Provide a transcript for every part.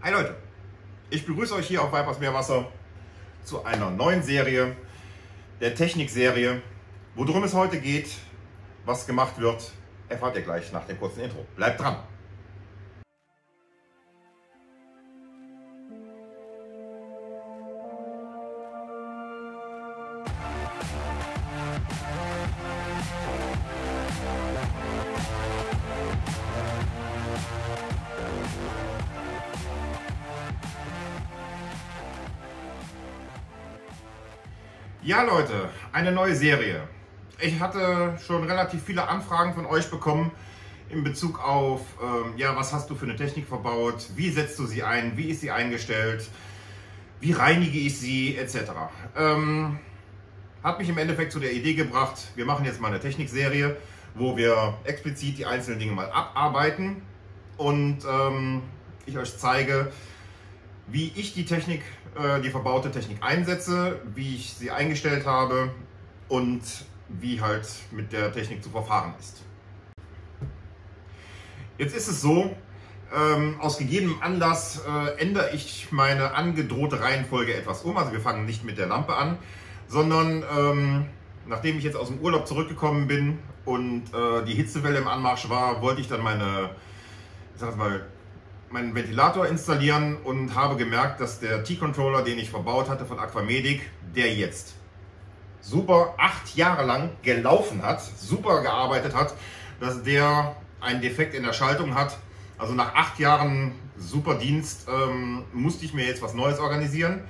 Hi Leute, ich begrüße euch hier auf Weipers Meerwasser zu einer neuen Serie, der Technikserie. Worum es heute geht, was gemacht wird, erfahrt ihr gleich nach dem kurzen Intro. Bleibt dran! Ja Leute, eine neue Serie. Ich hatte schon relativ viele Anfragen von euch bekommen in Bezug auf, ja, was hast du für eine Technik verbaut, wie setzt du sie ein, wie ist sie eingestellt, wie reinige ich sie, etc. Hat mich im Endeffekt zu der Idee gebracht, wir machen jetzt mal eine Technikserie, wo wir explizit die einzelnen Dinge mal abarbeiten und ich euch zeige, wie ich die Technik, die verbaute Technik einsetze, wie ich sie eingestellt habe und wie halt mit der Technik zu verfahren ist. Jetzt ist es so, aus gegebenem Anlass ändere ich meine angedrohte Reihenfolge etwas um. Also wir fangen nicht mit der Lampe an, sondern nachdem ich jetzt aus dem Urlaub zurückgekommen bin und die Hitzewelle im Anmarsch war, wollte ich dann meinen Ventilator installieren und habe gemerkt, dass der T-Controller, den ich verbaut hatte von Aqua Medic, der jetzt super 8 Jahre lang gelaufen hat, super gearbeitet hat, dass der einen Defekt in der Schaltung hat. Also nach 8 Jahren super Dienst musste ich mir jetzt was Neues organisieren.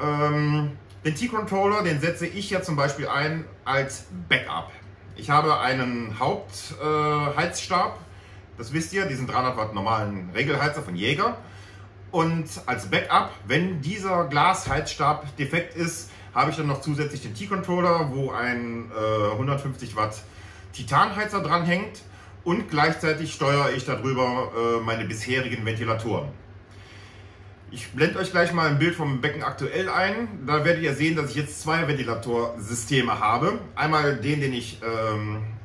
Den T-Controller, den setze ich ja zum Beispiel ein als Backup. Ich habe einen Hauptheizstab. Das wisst ihr, diesen 300 Watt normalen Regelheizer von Jäger. Und als Backup, wenn dieser Glasheizstab defekt ist, habe ich dann noch zusätzlich den T-Controller, wo ein 150 Watt Titanheizer dran hängt. Und gleichzeitig steuere ich darüber meine bisherigen Ventilatoren. Ich blende euch gleich mal ein Bild vom Becken aktuell ein. Da werdet ihr sehen, dass ich jetzt 2 Ventilatorsysteme habe. Einmal den ich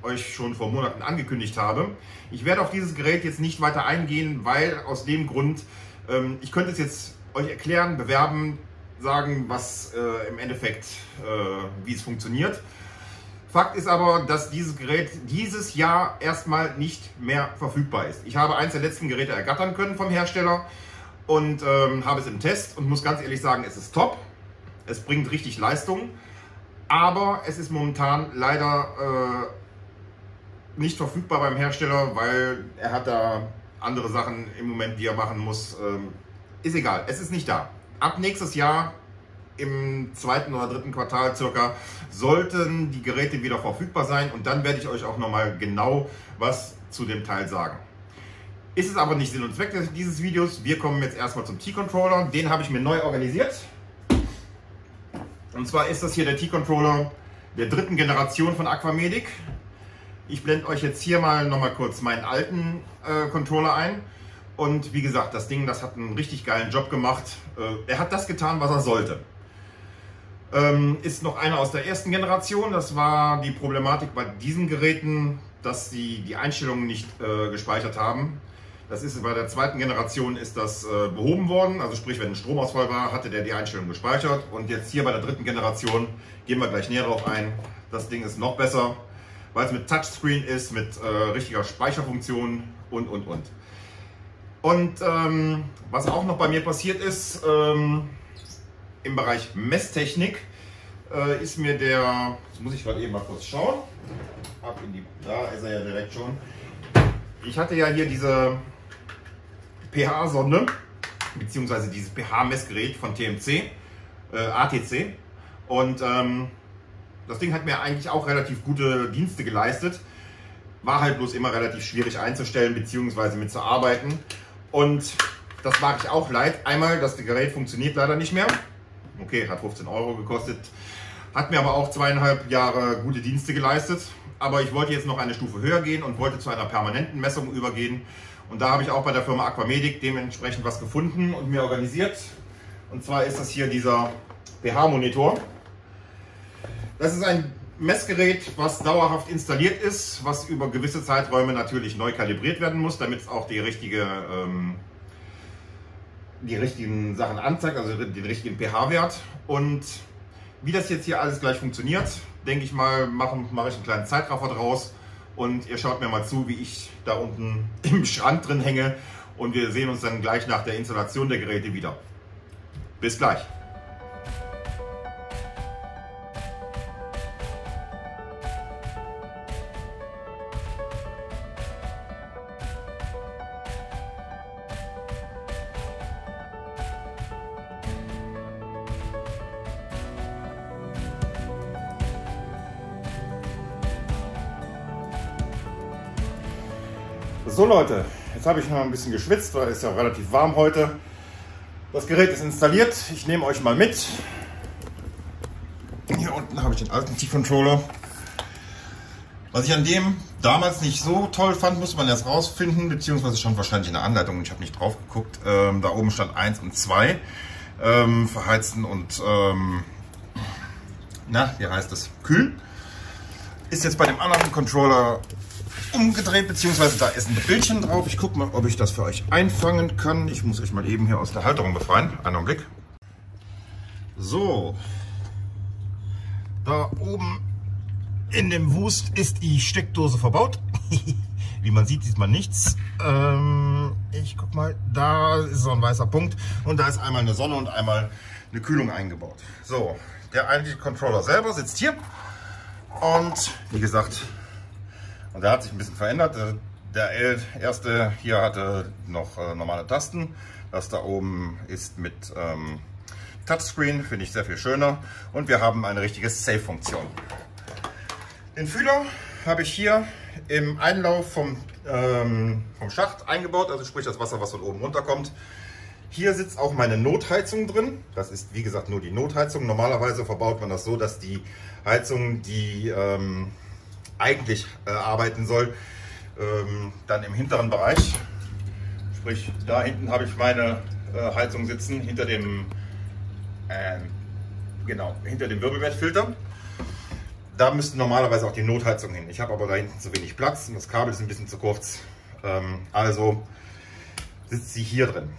euch schon vor Monaten angekündigt habe. Ich werde auf dieses Gerät jetzt nicht weiter eingehen, weil aus dem Grund, ich könnte es jetzt euch erklären, bewerben, sagen, was im Endeffekt, wie es funktioniert. Fakt ist aber, dass dieses Gerät dieses Jahr erstmal nicht mehr verfügbar ist. Ich habe eins der letzten Geräte ergattern können vom Hersteller. Und habe es im Test und muss ganz ehrlich sagen, es ist top, es bringt richtig Leistung, aber es ist momentan leider nicht verfügbar beim Hersteller, weil er hat da andere Sachen im Moment, die er machen muss. Ist egal, es ist nicht da. Ab nächstes Jahr im 2. oder 3. Quartal circa sollten die Geräte wieder verfügbar sein und dann werde ich euch auch nochmal genau was zu dem Teil sagen. Ist es aber nicht Sinn und Zweck dieses Videos. Wir kommen jetzt erstmal zum T-Controller. Den habe ich mir neu organisiert. Und zwar ist das hier der T-Controller der 3. Generation von Aqua Medic. Ich blende euch jetzt hier mal nochmal kurz meinen alten Controller ein. Und wie gesagt, das Ding, das hat einen richtig geilen Job gemacht. Er hat das getan, was er sollte. Ist noch einer aus der 1. Generation. Das war die Problematik bei diesen Geräten, dass sie die Einstellungen nicht gespeichert haben. Das ist bei der 2. Generation ist das behoben worden, also sprich, wenn ein Stromausfall war, hatte der die Einstellung gespeichert. Und jetzt hier bei der 3. Generation, gehen wir gleich näher drauf ein, das Ding ist noch besser, weil es mit Touchscreen ist, mit richtiger Speicherfunktion und. Und was auch noch bei mir passiert ist, im Bereich Messtechnik ist mir der, das muss ich gerade eben mal kurz schauen, ab in die, da ist er ja direkt schon. Ich hatte ja hier diese pH-Sonde, beziehungsweise dieses pH-Messgerät von TMC, ATC. Und das Ding hat mir eigentlich auch relativ gute Dienste geleistet. War halt bloß immer relativ schwierig einzustellen, beziehungsweise mit zu arbeiten. Und das war ich auch leid. Einmal, das Gerät funktioniert leider nicht mehr. Okay, hat 15 € gekostet. Hat mir aber auch 2,5 Jahre gute Dienste geleistet. Aber ich wollte jetzt noch eine Stufe höher gehen und wollte zu einer permanenten Messung übergehen. Und da habe ich auch bei der Firma Aqua Medic dementsprechend was gefunden und mir organisiert. Und zwar ist das hier dieser PH Monitor. Das ist ein Messgerät, was dauerhaft installiert ist, was über gewisse Zeiträume natürlich neu kalibriert werden muss, damit es auch die richtige die richtigen Sachen anzeigt, also den richtigen pH-Wert. Und wie das jetzt hier alles gleich funktioniert, denke ich mal, mache ich einen kleinen Zeitraffer draus. Und ihr schaut mir mal zu, wie ich da unten im Schrank drin hänge. Und wir sehen uns dann gleich nach der Installation der Geräte wieder. Bis gleich! So Leute, jetzt habe ich noch ein bisschen geschwitzt, weil es ja relativ warm heute. Das Gerät ist installiert, ich nehme euch mal mit. Hier unten habe ich den alten T-Controller. Was ich an dem damals nicht so toll fand, musste man erst rausfinden, beziehungsweise schon wahrscheinlich in der Anleitung, ich habe nicht drauf geguckt. Da oben stand 1 und 2, verheizen und, wie heißt das, kühlen. Ist jetzt bei dem anderen Controller umgedreht, beziehungsweise da ist ein Bildchen drauf. Ich gucke mal, ob ich das für euch einfangen kann. Ich muss euch mal eben hier aus der Halterung befreien. Einen Augenblick. So. Da oben in dem Wust ist die Steckdose verbaut. Wie man sieht, sieht man nichts. Ich guck mal, da ist so ein weißer Punkt. Und da ist einmal eine Sonne und einmal eine Kühlung eingebaut. So, der eigentliche Controller selber sitzt hier. Und wie gesagt, und da hat sich ein bisschen verändert. Der erste hier hatte noch normale Tasten. Das da oben ist mit Touchscreen, finde ich sehr viel schöner. Und wir haben eine richtige Save-Funktion. Den Fühler habe ich hier im Einlauf vom Schacht eingebaut, also sprich das Wasser, was von oben runterkommt. Hier sitzt auch meine Notheizung drin. Das ist wie gesagt nur die Notheizung. Normalerweise verbaut man das so, dass die Heizung, die eigentlich arbeiten soll, dann im hinteren Bereich. Sprich, da hinten habe ich meine Heizung sitzen, hinter dem Wirbelbettfilter. Da müsste normalerweise auch die Notheizung hin. Ich habe aber da hinten zu wenig Platz und das Kabel ist ein bisschen zu kurz. Also sitzt sie hier drin.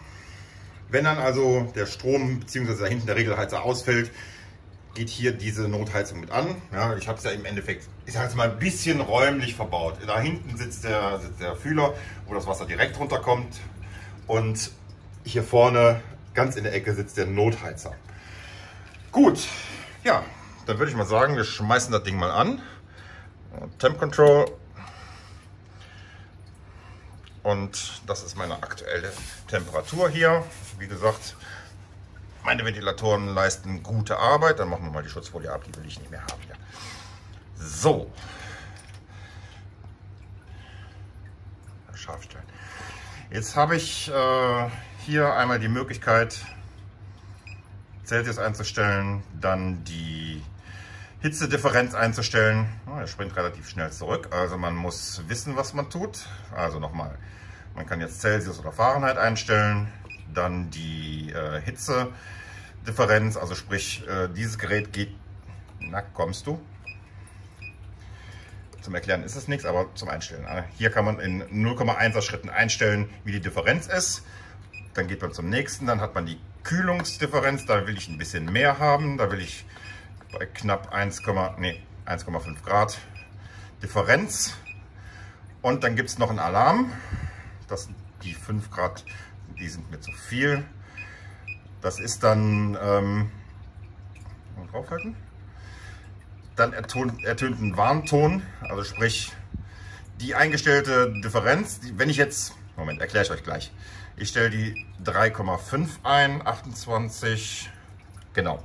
Wenn dann also der Strom bzw. da hinten der Regelheizer ausfällt, geht hier diese Notheizung mit an. Ja, ich habe es ja im Endeffekt, ich sage jetzt mal, ein bisschen räumlich verbaut. Da hinten sitzt der Fühler, wo das Wasser direkt runterkommt. Und hier vorne, ganz in der Ecke, sitzt der Notheizer. Gut, ja, dann würde ich mal sagen, wir schmeißen das Ding mal an. Temp Control. Und das ist meine aktuelle Temperatur hier. Wie gesagt, meine Ventilatoren leisten gute Arbeit. Dann machen wir mal die Schutzfolie ab, die will ich nicht mehr haben. Ja. So. Scharfstein. Jetzt habe ich hier einmal die Möglichkeit, Celsius einzustellen, dann die Hitzedifferenz einzustellen. Er springt relativ schnell zurück, also man muss wissen, was man tut. Also nochmal, man kann jetzt Celsius oder Fahrenheit einstellen. Dann die Hitzedifferenz, also sprich, dieses Gerät geht, na kommst du, zum Erklären ist es nichts, aber zum Einstellen. Hier kann man in 0,1er Schritten einstellen, wie die Differenz ist, dann geht man zum nächsten, dann hat man die Kühlungsdifferenz, da will ich ein bisschen mehr haben, da will ich bei knapp 1,5 Grad Differenz und dann gibt es noch einen Alarm, das sind die 5 Grad . Die sind mir zu viel. Das ist dann, draufhalten. Dann ertönt ein Warnton, also sprich die eingestellte Differenz. Wenn ich jetzt, Moment, erkläre ich euch gleich. Ich stelle die 3,5 ein, 28, genau.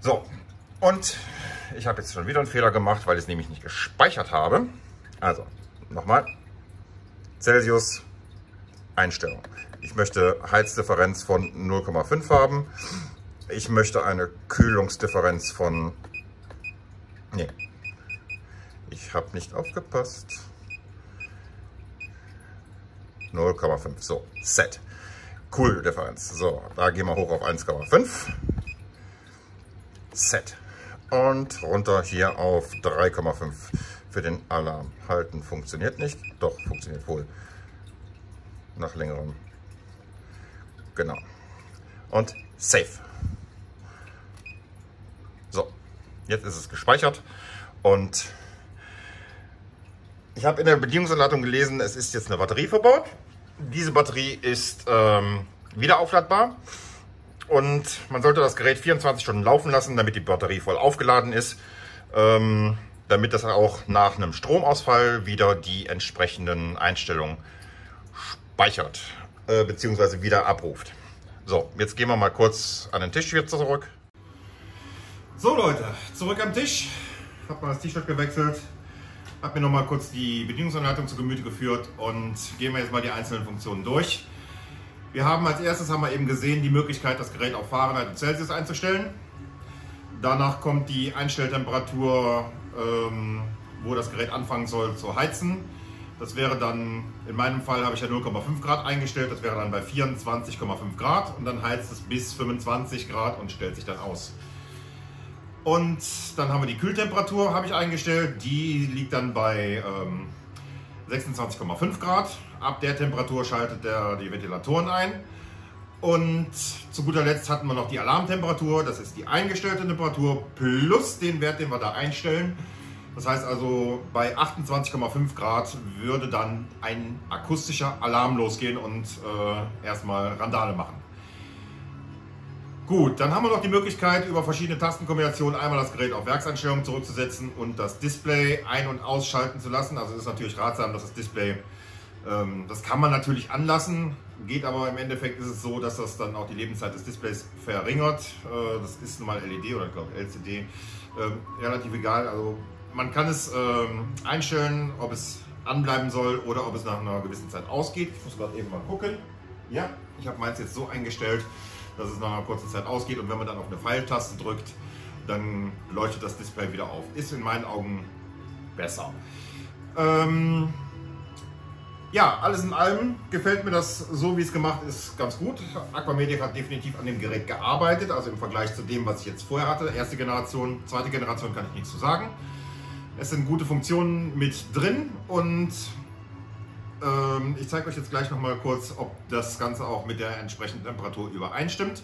So, und ich habe jetzt schon wieder einen Fehler gemacht, weil ich es nämlich nicht gespeichert habe. Also, nochmal, Celsius, Einstellung. Ich möchte Heizdifferenz von 0,5 haben. Ich möchte eine Kühlungsdifferenz von... Nee. Ich habe nicht aufgepasst. 0,5. So, Set. Kühldifferenz. So, da gehen wir hoch auf 1,5. Set. Und runter hier auf 3,5 für den Alarm. Halten funktioniert nicht. Doch, funktioniert wohl. Nach längerem Genau. Und Save. So, jetzt ist es gespeichert. Und ich habe in der Bedienungsanleitung gelesen, es ist jetzt eine Batterie verbaut. Diese Batterie ist wieder aufladbar. Und man sollte das Gerät 24 Stunden laufen lassen, damit die Batterie voll aufgeladen ist. Damit das auch nach einem Stromausfall wieder die entsprechenden Einstellungen speichert bzw. wieder abruft. So, jetzt gehen wir mal kurz an den Tisch wieder zurück. So Leute, zurück am Tisch. Ich habe mal das T-Shirt gewechselt, habe mir nochmal kurz die Bedienungsanleitung zu Gemüte geführt und gehen wir jetzt mal die einzelnen Funktionen durch. Wir haben als erstes eben gesehen die Möglichkeit, das Gerät auf Fahrenheit und Celsius einzustellen. Danach kommt die Einstelltemperatur, wo das Gerät anfangen soll zu heizen. Das wäre dann, in meinem Fall habe ich ja 0,5 Grad eingestellt, das wäre dann bei 24,5 Grad und dann heizt es bis 25 Grad und stellt sich dann aus. Und dann haben wir die Kühltemperatur, habe ich eingestellt, die liegt dann bei 26,5 Grad. Ab der Temperatur schaltet er die Ventilatoren ein. Und zu guter Letzt hatten wir noch die Alarmtemperatur, das ist die eingestellte Temperatur plus den Wert, den wir da einstellen. Das heißt also, bei 28,5 Grad würde dann ein akustischer Alarm losgehen und erstmal Randale machen. Gut, dann haben wir noch die Möglichkeit, über verschiedene Tastenkombinationen einmal das Gerät auf Werkseinstellungen zurückzusetzen und das Display ein- und ausschalten zu lassen. Also es ist natürlich ratsam, dass das Display, das kann man natürlich anlassen, geht aber im Endeffekt ist es so, dass das dann auch die Lebenszeit des Displays verringert. Das ist nun mal LED oder ich glaube LCD, relativ egal. Also man kann es einstellen, ob es anbleiben soll oder ob es nach einer gewissen Zeit ausgeht. Ich muss gerade eben mal gucken. Ja, ich habe meins jetzt so eingestellt, dass es nach einer kurzen Zeit ausgeht und wenn man dann auf eine Pfeiltaste drückt, dann leuchtet das Display wieder auf. Ist in meinen Augen besser. Ja, alles in allem gefällt mir das so, wie es gemacht ist, ganz gut. Aqua Medic hat definitiv an dem Gerät gearbeitet, also im Vergleich zu dem, was ich jetzt vorher hatte. Erste Generation, zweite Generation kann ich nichts zu sagen. Es sind gute Funktionen mit drin und ich zeige euch jetzt gleich nochmal kurz, ob das Ganze auch mit der entsprechenden Temperatur übereinstimmt.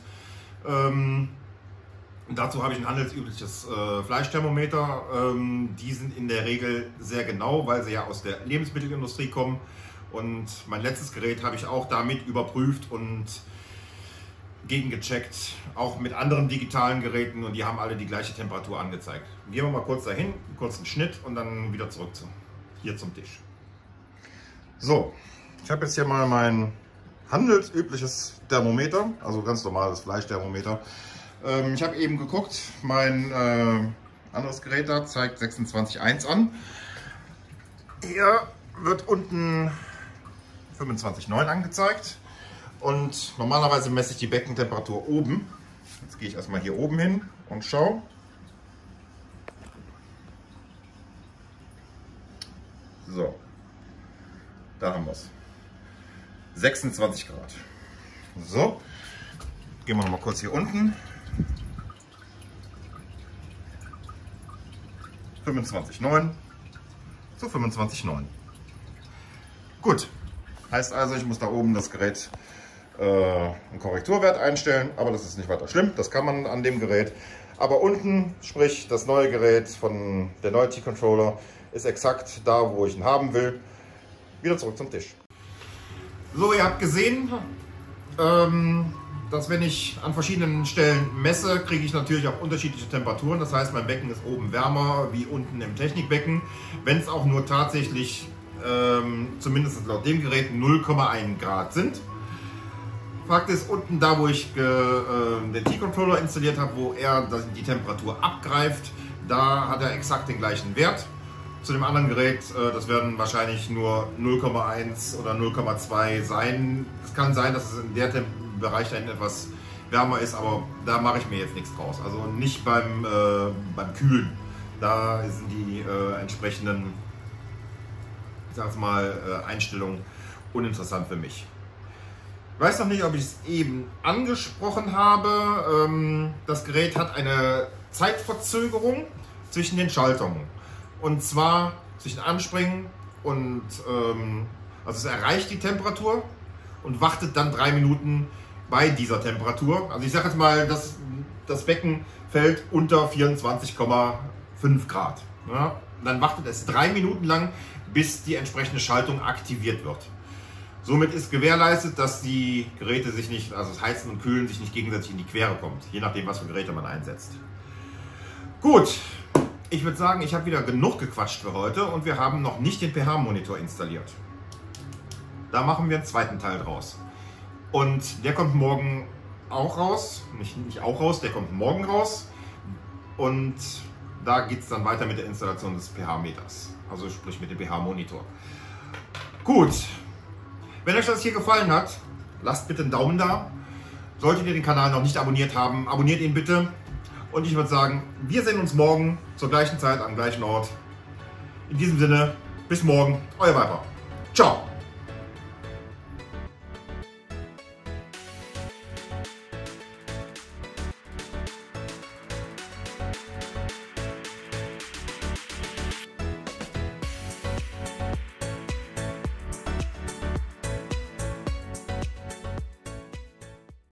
Dazu habe ich ein handelsübliches Fleischthermometer. Die sind in der Regel sehr genau, weil sie ja aus der Lebensmittelindustrie kommen. Und mein letztes Gerät habe ich auch damit überprüft und gegengecheckt, auch mit anderen digitalen Geräten und die haben alle die gleiche Temperatur angezeigt. Gehen wir mal kurz dahin, kurz einen Schnitt und dann wieder zurück hier zum Tisch. So, ich habe jetzt hier mal mein handelsübliches Thermometer, also ganz normales Fleischthermometer. Ich habe eben geguckt, mein anderes Gerät da zeigt 26,1 an. Hier wird unten 25,9 angezeigt. Und normalerweise messe ich die Beckentemperatur oben. Jetzt gehe ich erstmal hier oben hin und schaue. So, da haben wir es. 26 Grad. So, gehen wir nochmal kurz hier unten. 25,9 zu 25,9. Gut, heißt also, ich muss da oben das Gerät einen Korrekturwert einstellen, aber das ist nicht weiter schlimm, das kann man an dem Gerät. Aber unten, sprich das neue Gerät von der neue T-Controller, ist exakt da, wo ich ihn haben will. Wieder zurück zum Tisch. So, ihr habt gesehen, dass wenn ich an verschiedenen Stellen messe, kriege ich natürlich auch unterschiedliche Temperaturen. Das heißt, mein Becken ist oben wärmer wie unten im Technikbecken, wenn es auch nur tatsächlich, zumindest laut dem Gerät, 0,1 Grad sind. Fakt ist, unten da, wo ich den T-Controller installiert habe, wo er die Temperatur abgreift, da hat er exakt den gleichen Wert. Zu dem anderen Gerät, das werden wahrscheinlich nur 0,1 oder 0,2 sein. Es kann sein, dass es in der Bereich dahin etwas wärmer ist, aber da mache ich mir jetzt nichts draus. Also nicht beim Kühlen. Da sind die entsprechenden, ich sage es mal, Einstellungen uninteressant für mich. Ich weiß noch nicht, ob ich es eben angesprochen habe. Das Gerät hat eine Zeitverzögerung zwischen den Schaltungen. Und zwar zwischen Anspringen und, also es erreicht die Temperatur und wartet dann 3 Minuten, bei dieser Temperatur. Also ich sage jetzt mal, dass das Becken fällt unter 24,5 Grad. Ja, dann wartet es 3 Minuten lang, bis die entsprechende Schaltung aktiviert wird. Somit ist gewährleistet, dass die Geräte sich nicht, also das Heizen und Kühlen sich nicht gegenseitig in die Quere kommt, je nachdem, was für Geräte man einsetzt. Gut, ich würde sagen, ich habe wieder genug gequatscht für heute und wir haben noch nicht den PH-Monitor installiert. Da machen wir einen zweiten Teil draus. Und der kommt morgen auch raus, der kommt morgen raus. Und da geht es dann weiter mit der Installation des pH-Meters, also sprich mit dem pH-Monitor. Gut. Wenn euch das hier gefallen hat, lasst bitte einen Daumen da. Solltet ihr den Kanal noch nicht abonniert haben, abonniert ihn bitte. Und ich würde sagen, wir sehen uns morgen zur gleichen Zeit am gleichen Ort. In diesem Sinne, bis morgen, euer Weiper. Ciao!